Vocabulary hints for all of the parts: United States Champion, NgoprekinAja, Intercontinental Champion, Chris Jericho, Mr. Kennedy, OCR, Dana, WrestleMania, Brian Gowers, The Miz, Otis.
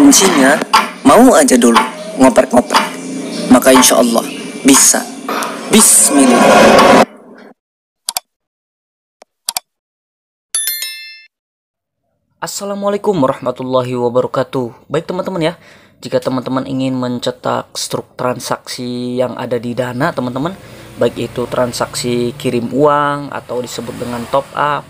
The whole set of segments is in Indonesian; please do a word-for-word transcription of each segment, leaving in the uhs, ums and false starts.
kuncinya mau aja dulu ngoprek-ngoprek, maka insya Allah bisa. Bismillah. Assalamualaikum warahmatullahi wabarakatuh. Baik teman-teman ya, jika teman-teman ingin mencetak struk transaksi yang ada di Dana teman-teman, baik itu transaksi kirim uang atau disebut dengan top up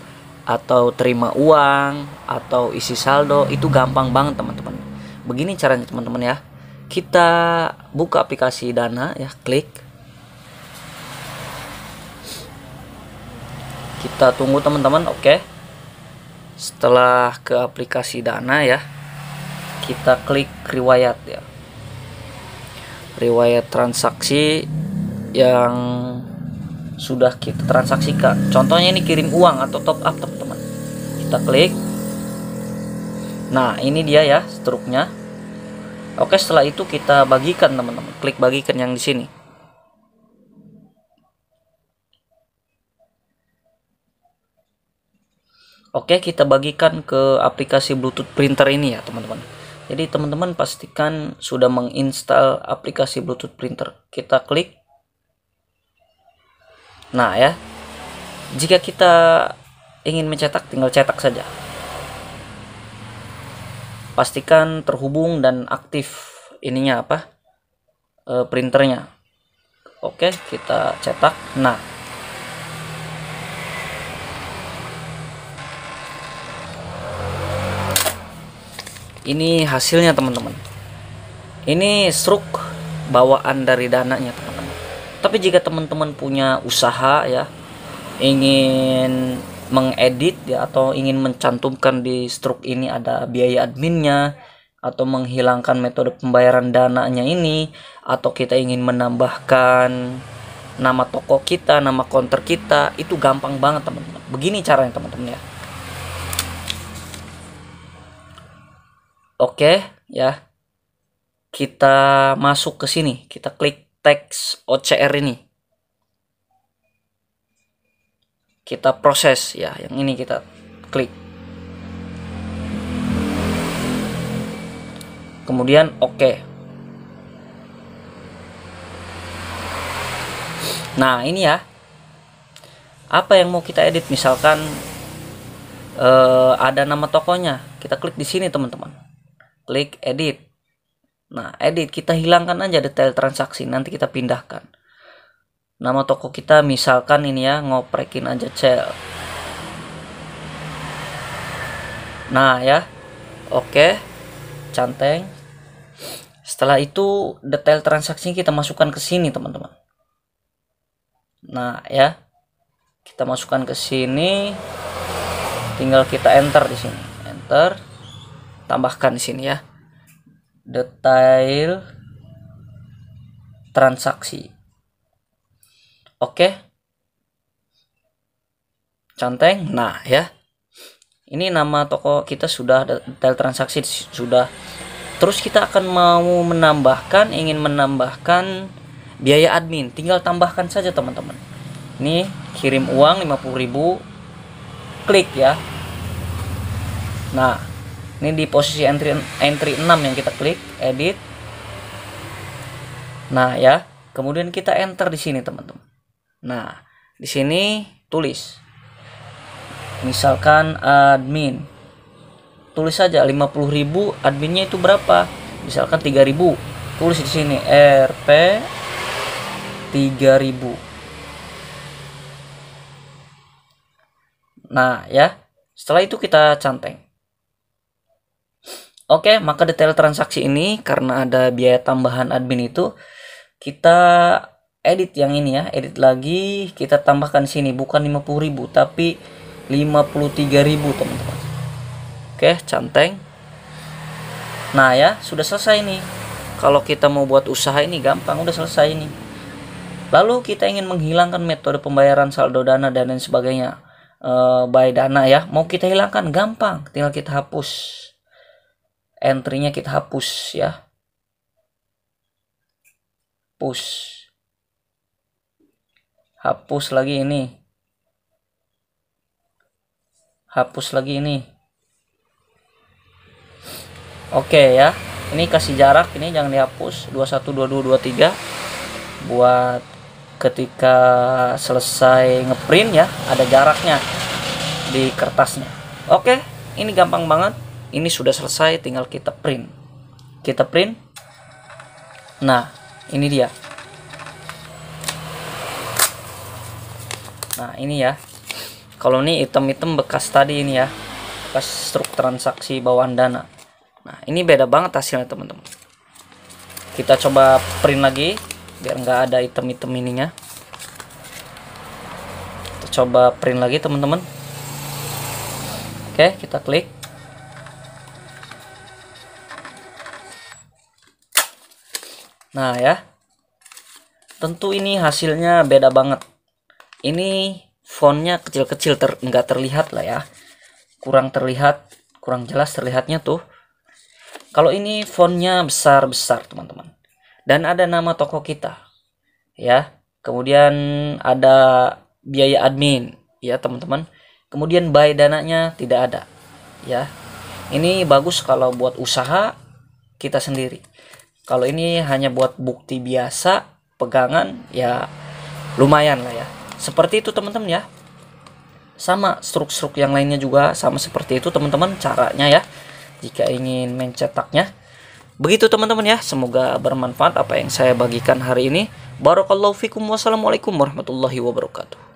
atau terima uang atau isi saldo, itu gampang banget teman-teman. Begini caranya teman-teman ya, kita buka aplikasi Dana ya, klik, kita tunggu teman-teman. Oke, setelah ke aplikasi Dana ya, kita klik riwayat ya, riwayat transaksi yang sudah kita transaksikan. Contohnya ini kirim uang atau top up teman-teman, kita klik. Nah ini dia ya struknya. Oke, setelah itu kita bagikan teman-teman, klik bagikan yang di sini. Oke, kita bagikan ke aplikasi Bluetooth printer ini ya teman-teman. Jadi teman-teman pastikan sudah menginstal aplikasi Bluetooth printer. Kita klik. Nah ya, jika kita ingin mencetak, tinggal cetak saja. Pastikan terhubung dan aktif ininya apa, e, printernya. Oke, kita cetak. Nah, ini hasilnya teman-teman. Ini struk bawaan dari Dananya teman-teman. Tapi jika teman-teman punya usaha ya, ingin mengedit ya, atau ingin mencantumkan di struk ini ada biaya adminnya, atau menghilangkan metode pembayaran Dananya ini, atau kita ingin menambahkan nama toko kita, nama konter kita, itu gampang banget teman-teman. Begini caranya teman-teman ya. Oke ya, kita masuk ke sini, kita klik teks O C R ini, kita proses ya, yang ini kita klik, kemudian oke. Nah ini ya, apa yang mau kita edit, misalkan eh, ada nama tokonya, kita klik di sini teman-teman, klik edit. Nah, edit, kita hilangkan aja detail transaksi, nanti kita pindahkan. Nama toko kita misalkan ini ya, Ngoprekin Aja C L. Nah ya, oke, canteng. Setelah itu detail transaksi kita masukkan ke sini teman-teman. Nah ya, kita masukkan ke sini, tinggal kita enter di sini, enter, tambahkan di sini ya, detail transaksi. Oke, canteng. Nah ya, ini nama toko kita sudah, detail transaksi sudah. Terus kita akan mau menambahkan, ingin menambahkan biaya admin, tinggal tambahkan saja teman-teman. Ini kirim uang lima puluh ribu, klik ya. Nah, ini di posisi entry entry enam yang kita klik edit. Nah ya, kemudian kita enter di sini teman-teman. Nah, di sini tulis misalkan admin. Tulis saja lima puluh ribu, adminnya itu berapa? Misalkan tiga ribu. Tulis di sini R P tiga ribu. Nah ya, setelah itu kita canteng. Oke, maka detail transaksi ini karena ada biaya tambahan admin itu, kita edit yang ini ya, edit lagi, kita tambahkan sini bukan lima puluh ribu tapi lima puluh tiga ribu teman-teman. Oke, canteng. Nah ya, sudah selesai nih. Kalau kita mau buat usaha ini gampang, udah selesai ini. Lalu kita ingin menghilangkan metode pembayaran saldo Dana dan lain sebagainya, uh, by Dana ya. Mau kita hilangkan gampang, tinggal kita hapus. Entry-nya kita hapus ya, hapus, hapus lagi ini, hapus lagi ini. Oke ya, ini kasih jarak, ini jangan dihapus. Dua puluh satu, dua puluh dua, dua puluh tiga buat ketika selesai ngeprint ya, ada jaraknya di kertasnya. Oke, ini gampang banget, ini sudah selesai, tinggal kita print. Kita print. Nah, ini dia. Nah, ini ya. Kalau ini item-item bekas tadi ini ya, bekas struk transaksi bawaan Dana. Nah, ini beda banget hasilnya, teman-teman. Kita coba print lagi biar nggak ada item-item ininya. Kita coba print lagi, teman-teman. Oke, kita klik. Nah, ya. Tentu ini hasilnya beda banget. Ini fontnya kecil-kecil, ter nggak terlihat lah ya. Kurang terlihat, kurang jelas terlihatnya tuh. Kalau ini fontnya besar-besar, teman-teman. Dan ada nama toko kita. Ya. Kemudian ada biaya admin, ya, teman-teman. Kemudian buy dananya tidak ada. Ya. Ini bagus kalau buat usaha kita sendiri. Kalau ini hanya buat bukti biasa, pegangan ya lumayan lah ya. Seperti itu, teman-teman ya. Sama struk-struk yang lainnya juga sama seperti itu, teman-teman, caranya ya. Jika ingin mencetaknya. Begitu, teman-teman ya. Semoga bermanfaat apa yang saya bagikan hari ini. Barakallahu fikum. Wassalamualaikum warahmatullahi wabarakatuh.